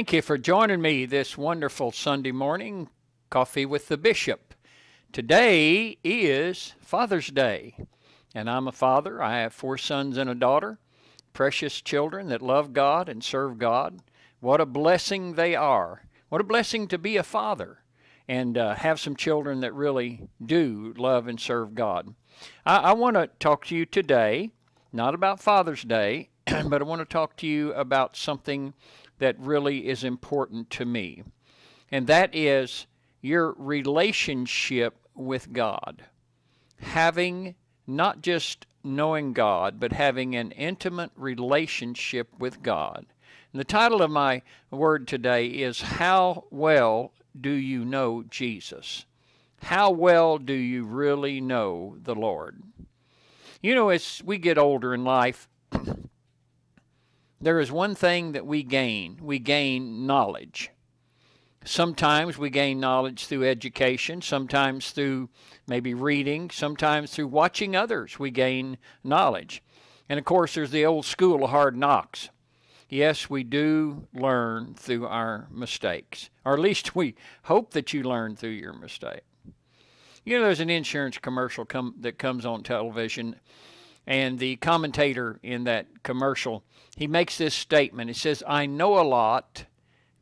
Thank you for joining me this wonderful Sunday morning, Coffee with the Bishop. Today is Father's Day, and I'm a father. I have four sons and a daughter, precious children that love God and serve God. What a blessing they are. What a blessing to be a father and have some children that really do love and serve God. I want to talk to you today, not about Father's Day, but I want to talk to you about something that really is important to me, and that is your relationship with God. Having not just knowing God, but having an intimate relationship with God. And the title of my word today is, How Well Do You Know Jesus? How well do you really know the Lord? You know, as we get older in life, there is one thing that we gain. We gain knowledge. Sometimes we gain knowledge through education, sometimes through maybe reading, sometimes through watching others we gain knowledge. And of course, there's the old school of hard knocks. Yes, we do learn through our mistakes, or at least we hope that you learn through your mistake. You know, there's an insurance commercial that comes on television, and the commentator in that commercial, he makes this statement. He says, I know a lot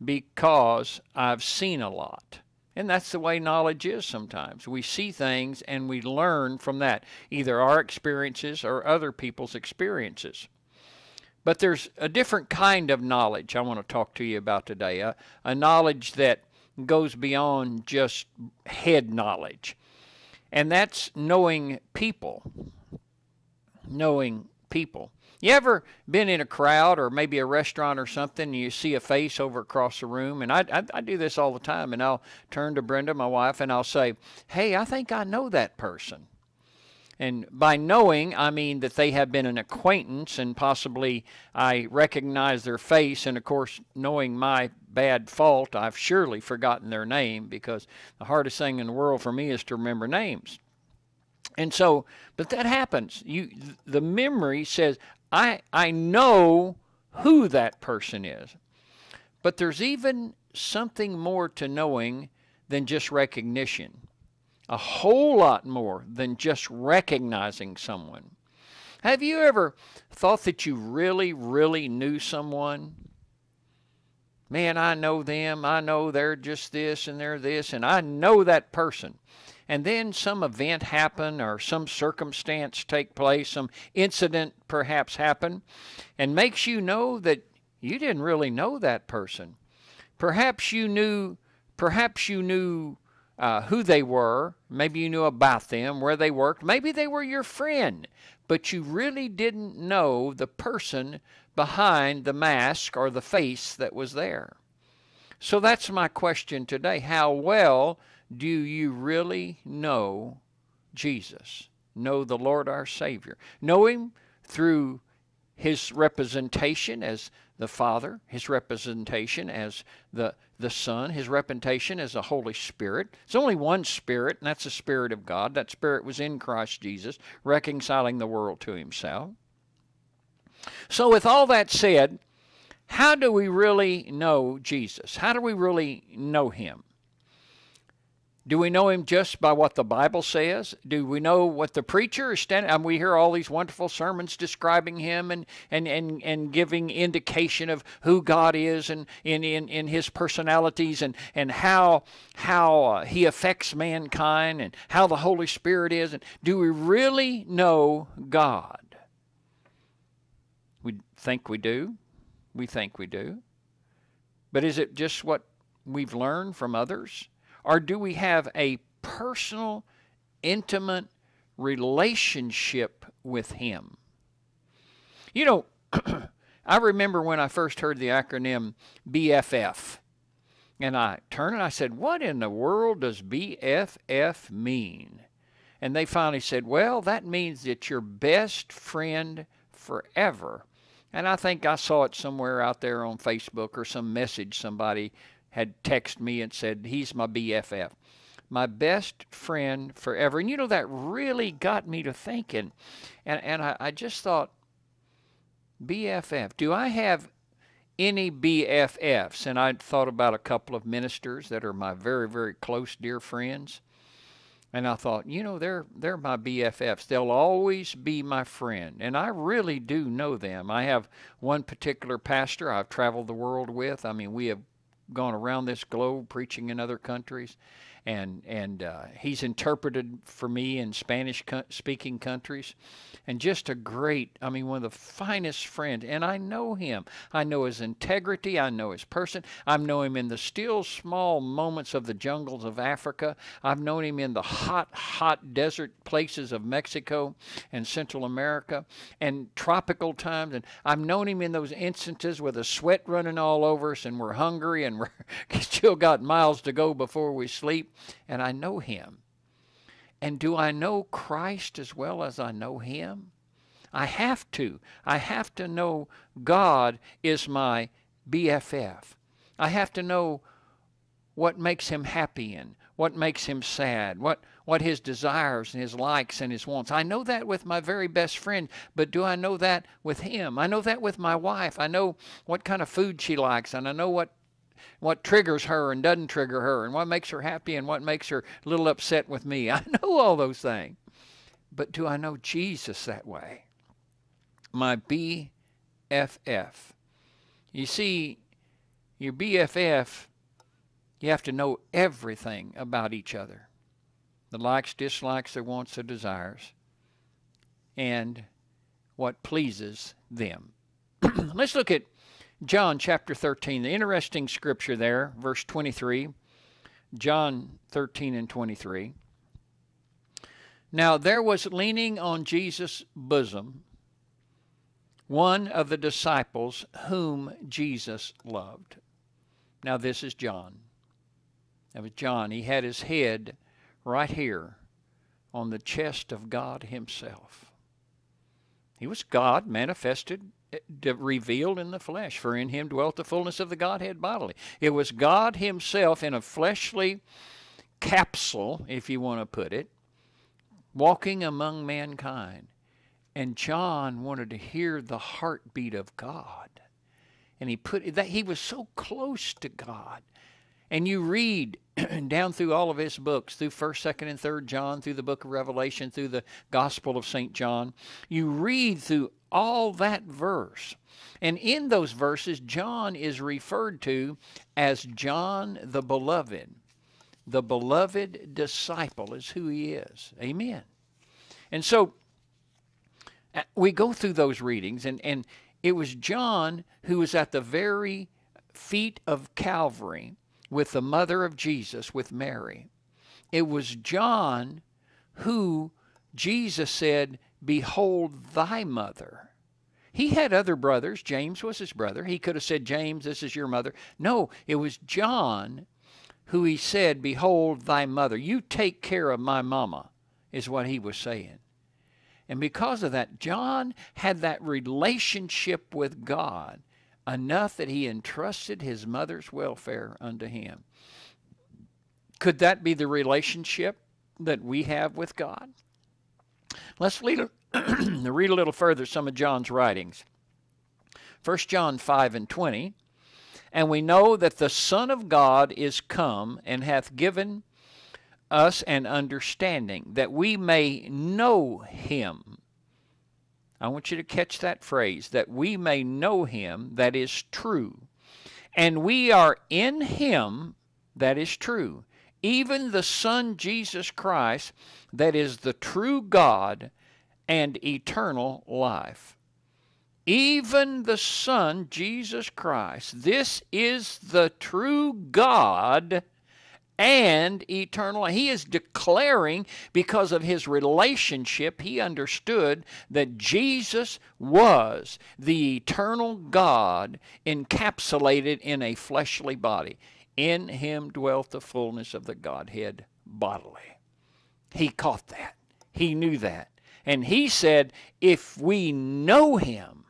because I've seen a lot. And that's the way knowledge is sometimes. We see things and we learn from that, either our experiences or other people's experiences. But there's a different kind of knowledge I want to talk to you about today, a knowledge that goes beyond just head knowledge. And that's knowing people. Knowing people. You ever been in a crowd or maybe a restaurant or something, and you see a face over across the room? And I do this all the time, and I'll turn to Brenda, my wife, and I'll say, hey, I think I know that person. And by knowing, I mean that they have been an acquaintance, and possibly I recognize their face. And of course, knowing my bad fault, I've surely forgotten their name, because the hardest thing in the world for me is to remember names. And so, but that happens. The memory says, I know who that person is. But there's even something more to knowing than just recognition. A whole lot more than just recognizing someone. Have you ever thought that you really, really knew someone? Man, I know them. I know they're just this and they're this, and I know that person. And then some event happen, or some circumstance take place, some incident perhaps happen, and makes you know that you didn't really know that person. Perhaps you knew who they were. Maybe you knew about them, where they worked. Maybe they were your friend, but you really didn't know the person behind the mask or the face that was there. So that's my question today. How well do you really know Jesus? Know the Lord our Savior? Know Him through His representation as the Father, His representation as the Son, His representation as the Holy Spirit. There's only one Spirit, and that's the Spirit of God. That Spirit was in Christ Jesus, reconciling the world to Himself. So with all that said, how do we really know Jesus? How do we really know Him? Do we know Him just by what the Bible says? Do we know what the preacher is standing? I mean, we hear all these wonderful sermons describing Him and giving indication of who God is and in His personalities and how He affects mankind and how the Holy Spirit is. And do we really know God? We think we do. We think we do. But is it just what we've learned from others? Or do we have a personal, intimate relationship with Him? You know, I remember when I first heard the acronym BFF. And I turned and I said, what in the world does BFF mean? And they finally said, well, that means that your best friend forever. And I think I saw it somewhere out there on Facebook or some message somebody had texted me and said, he's my BFF, my best friend forever. And you know, that really got me to thinking. And I just thought, BFF, do I have any BFFs, and I thought about a couple of ministers that are my very, very close, dear friends, and I thought, you know, they're my BFFs. They'll always be my friend, and I really do know them. I have one particular pastor I've traveled the world with. I mean, we have gone around this globe preaching in other countries, and he's interpreted for me in Spanish-speaking countries, and just a great, I mean, one of the finest friends, and I know him. I know his integrity. I know his person. I've known him in the still small moments of the jungles of Africa. I've known him in the hot, hot desert places of Mexico and Central America and tropical times, and I've known him in those instances with a sweat running all over us, and we're hungry, and we're still got miles to go before we sleep, and I know him. And do I know Christ as well as I know him? I have to. I have to know God is my BFF. I have to know what makes him happy and what makes him sad, what his desires and his likes and his wants. I know that with my very best friend, but do I know that with him? I know that with my wife. I know what kind of food she likes, and I know what triggers her and doesn't trigger her, and what makes her happy and what makes her a little upset with me. I know all those things. But do I know Jesus that way? My BFF. You see, your BFF, you have to know everything about each other. The likes, dislikes, their wants, their desires, and what pleases them. Let's look at John chapter 13, the interesting scripture there, verse 23, John 13 and 23. Now there was leaning on Jesus' bosom one of the disciples whom Jesus loved. Now this is John. That was John. He had his head right here on the chest of God himself. He was God manifested, revealed in the flesh, for in him dwelt the fullness of the Godhead bodily. It was God himself in a fleshly capsule, if you want to put it, walking among mankind. And John wanted to hear the heartbeat of God. And he put that, he was so close to God. And you read down through all of his books, through 1st, 2nd, and 3rd John, through the book of Revelation, through the Gospel of St. John. You read through all that verse. And in those verses, John is referred to as John the Beloved. The beloved disciple is who he is. Amen. And so we go through those readings, and it was John who was at the very feet of Calvary, with the mother of Jesus, with Mary. It was John who Jesus said, "Behold thy mother." He had other brothers. James was his brother. He could have said, "James, this is your mother." No, it was John who he said, "Behold thy mother. You take care of my mama," is what he was saying. And because of that, John had that relationship with God enough that he entrusted his mother's welfare unto him. Could that be the relationship that we have with God? Let's read a little further some of John's writings. 1 John 5 and 20, "And we know that the Son of God is come, and hath given us an understanding, that we may know him." I want you to catch that phrase, "that we may know him," that is true. "And we are in him," that is true, "even the Son Jesus Christ, that is the true God and eternal life." Even the Son Jesus Christ, this is the true God and eternal. He is declaring, because of his relationship, he understood that Jesus was the eternal God encapsulated in a fleshly body. In him dwelt the fullness of the Godhead bodily. He caught that. He knew that. And he said, if we know him,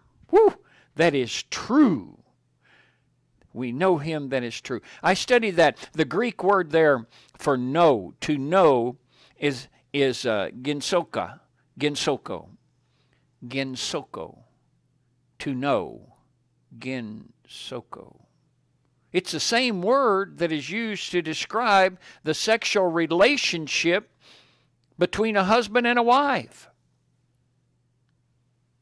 that is true. We know him that is true. I studied that. The Greek word there for know, to know, is gensoko. To know, Ginsoko. It's the same word that is used to describe the sexual relationship between a husband and a wife.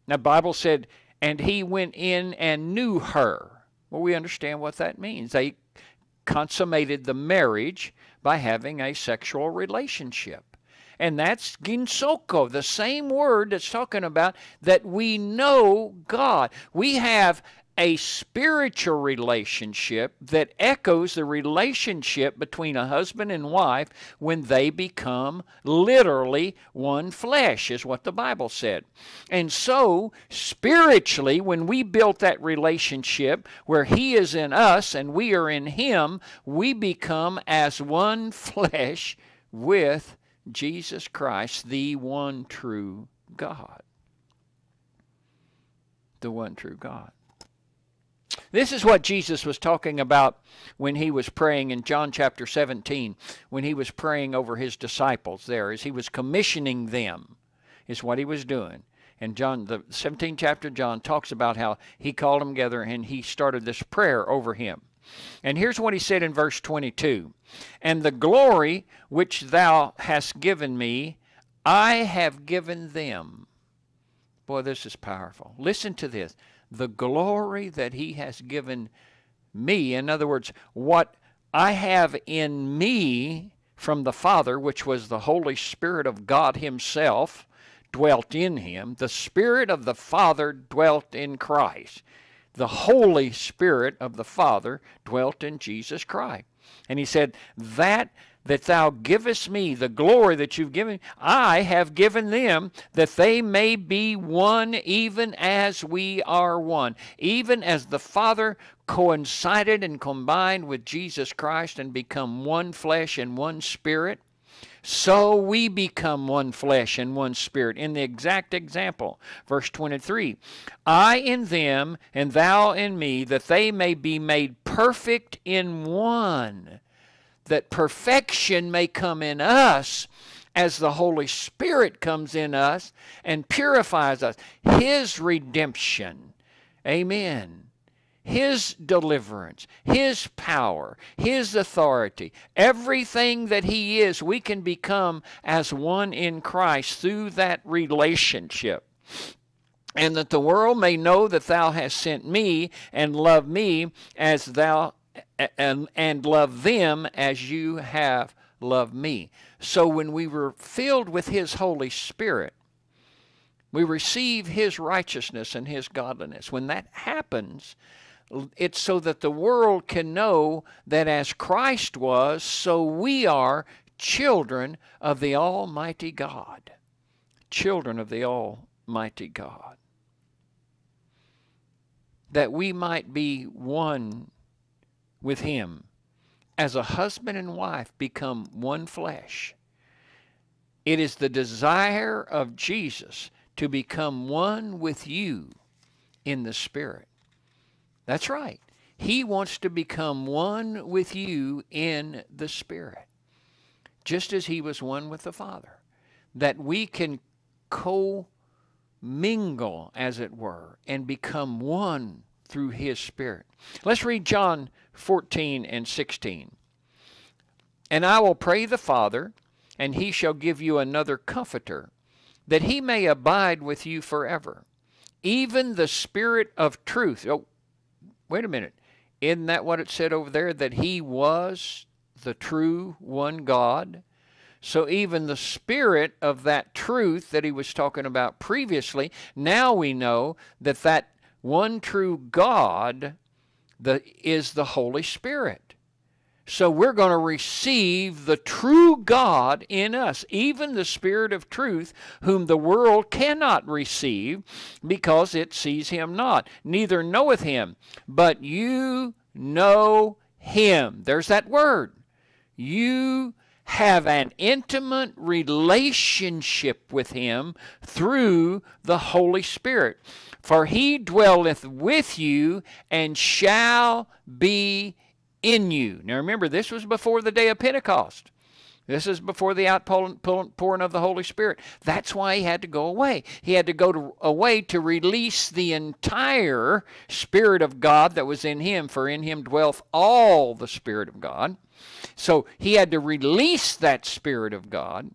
Now, the Bible said, and he went in and knew her. Well, we understand what that means. They consummated the marriage by having a sexual relationship. And that's ginsoko, the same word that's talking about that we know God. We have a spiritual relationship that echoes the relationship between a husband and wife when they become literally one flesh, is what the Bible said. And so, spiritually, when we built that relationship where He is in us and we are in Him, we become as one flesh with Jesus Christ, the one true God. The one true God. This is what Jesus was talking about when he was praying in John chapter 17, when he was praying over his disciples there, as he was commissioning them, is what he was doing. And John, the 17th chapter of John, talks about how he called them together and he started this prayer over him. And here's what he said in verse 22, "And the glory which thou hast given me, I have given them." Boy, this is powerful. Listen to this. The glory that he has given me, in other words, what I have in me from the Father, which was the Holy Spirit of God himself, dwelt in him. The Spirit of the Father dwelt in Christ. The Holy Spirit of the Father dwelt in Jesus Christ. And he said, that thou givest me, the glory that you've given, I have given them, that they may be one even as we are one. Even as the Father coincided and combined with Jesus Christ and become one flesh and one spirit, so we become one flesh and one spirit. In the exact example, verse 23, I in them and thou in me, that they may be made perfect in one, that perfection may come in us as the Holy Spirit comes in us and purifies us. His redemption, amen. His deliverance, His power, His authority, everything that He is, we can become as one in Christ through that relationship. And that the world may know that thou hast sent me and loved me as thou and love them as you have loved me. So when we were filled with His Holy Spirit, we receive His righteousness and His godliness. When that happens, it's so that the world can know that as Christ was, so we are children of the Almighty God. Children of the Almighty God. That we might be one with Him, as a husband and wife become one flesh. It is the desire of Jesus to become one with you in the Spirit. That's right. He wants to become one with you in the Spirit, just as He was one with the Father, that we can co-mingle, as it were, and become one through His Spirit. Let's read John 14 and 16. And I will pray the Father, and He shall give you another Comforter, that He may abide with you forever, even the Spirit of truth. Oh, wait a minute. Isn't that what it said over there, that He was the true one God? So even the Spirit of that truth that He was talking about previously, now we know that that one true God is the Holy Spirit. So we're going to receive the true God in us, even the Spirit of truth, whom the world cannot receive because it sees Him not, neither knoweth Him. But you know Him. There's that word. You have an intimate relationship with Him through the Holy Spirit. For He dwelleth with you and shall be in you. Now remember, this was before the day of Pentecost. This is before the outpouring of the Holy Spirit. That's why he had to go away. He had to go away to release the entire Spirit of God that was in him, for in him dwelleth all the Spirit of God. So he had to release that Spirit of God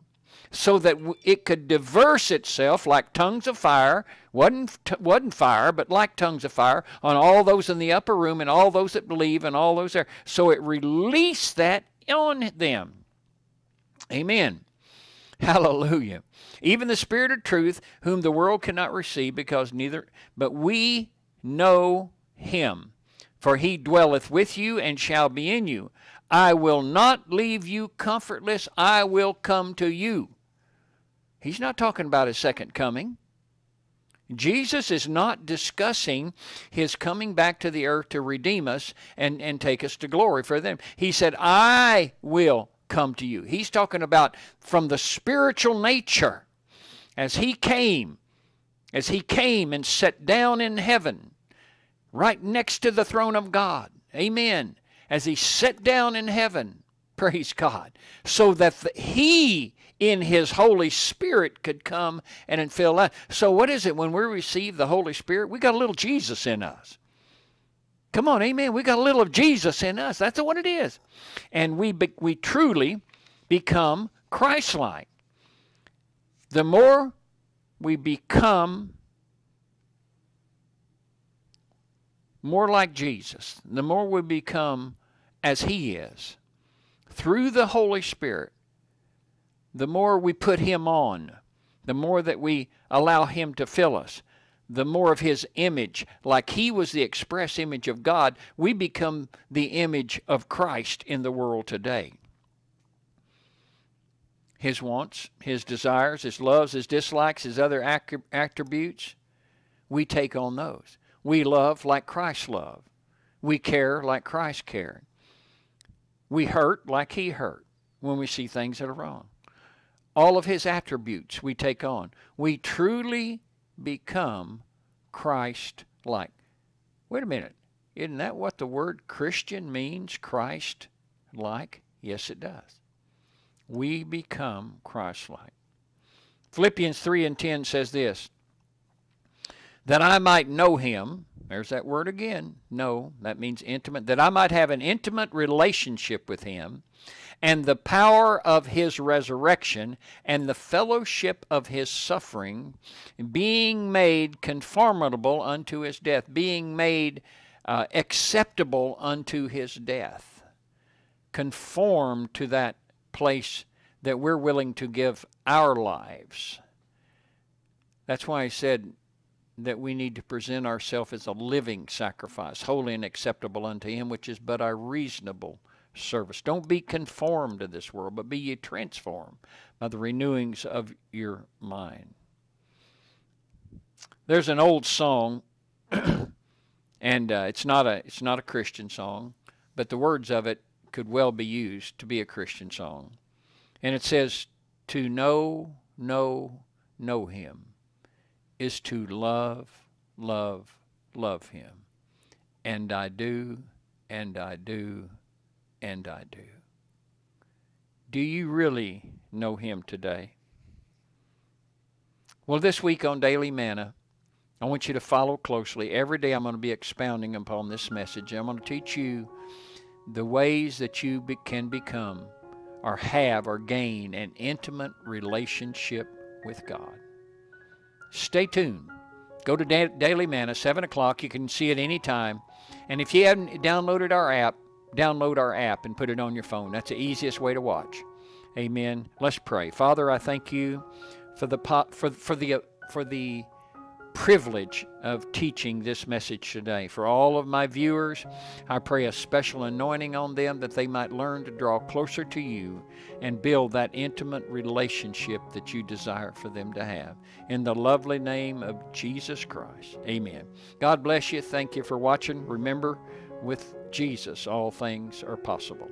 so that it could disperse itself like tongues of fire. Wasn't fire, but like tongues of fire on all those in the upper room and all those that believe and all those there. So it released that on them. Amen. Hallelujah. Even the Spirit of truth, whom the world cannot receive, because neither, but we know him, for he dwelleth with you and shall be in you. I will not leave you comfortless. I will come to you. He's not talking about his second coming. Jesus is not discussing his coming back to the earth to redeem us and take us to glory for them. He said, I will come to you. He's talking about from the spiritual nature as he came and sat down in heaven right next to the throne of God. Amen. As he sat down in heaven, praise God, so that he in his Holy Spirit could come and fill us. So what is it when we receive the Holy Spirit? We got a little Jesus in us. Come on, amen. We got a little of Jesus in us. That's what it is. And we truly become Christ-like. The more we become more like Jesus, the more we become as he is, through the Holy Spirit, the more we put him on, the more that we allow him to fill us, the more of his image, like he was the express image of God, we become the image of Christ in the world today. His wants, his desires, his loves, his dislikes, his other attributes, we take on those. We love like Christ loved. We care like Christ cared. We hurt like he hurt when we see things that are wrong. All of his attributes we take on. We truly become Christ-like. Wait a minute. Isn't that what the word Christian means? Christ-like? Yes, it does. We become Christ-like. Philippians 3:10 says this, that I might know him. There's that word again. Know. That means intimate. That I might have an intimate relationship with him, and the power of his resurrection, and the fellowship of his suffering, being made conformable unto his death, being made acceptable unto his death. Conform to that place that we're willing to give our lives. That's why I said that we need to present ourselves as a living sacrifice, holy and acceptable unto him, which is but our reasonable service. Don't be conformed to this world, but be ye transformed by the renewings of your mind. There's an old song, and it's not a Christian song, but the words of it could well be used to be a Christian song. And it says, to know him is to love him. And I do, and I do, and I do. Do you really know him today? Well, this week on Daily Manna, I want you to follow closely. Every day I'm going to be expounding upon this message. I'm going to teach you the ways that you can become or have or gain an intimate relationship with God. Stay tuned. Go to Daily Manna, 7 o'clock. You can see it anytime. And if you haven't downloaded our app, download our app and put it on your phone. That's the easiest way to watch. Amen. Let's pray. Father, I thank you for the privilege of teaching this message today. For all of my viewers, I pray a special anointing on them that they might learn to draw closer to you and build that intimate relationship that you desire for them to have. In the lovely name of Jesus Christ, amen. God bless you. Thank you for watching. Remember, with Jesus, all things are possible.